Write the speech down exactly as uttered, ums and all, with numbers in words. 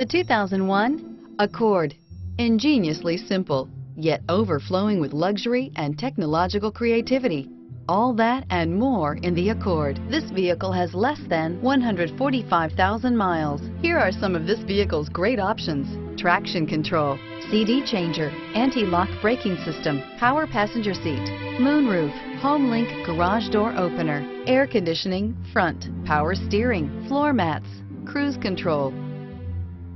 The two thousand one Accord, ingeniously simple, yet overflowing with luxury and technological creativity. All that and more in the Accord. This vehicle has less than one hundred forty-five thousand miles. Here are some of this vehicle's great options: traction control, C D changer, anti-lock braking system, power passenger seat, moonroof, HomeLink garage door opener, air conditioning, front, power steering, floor mats, cruise control.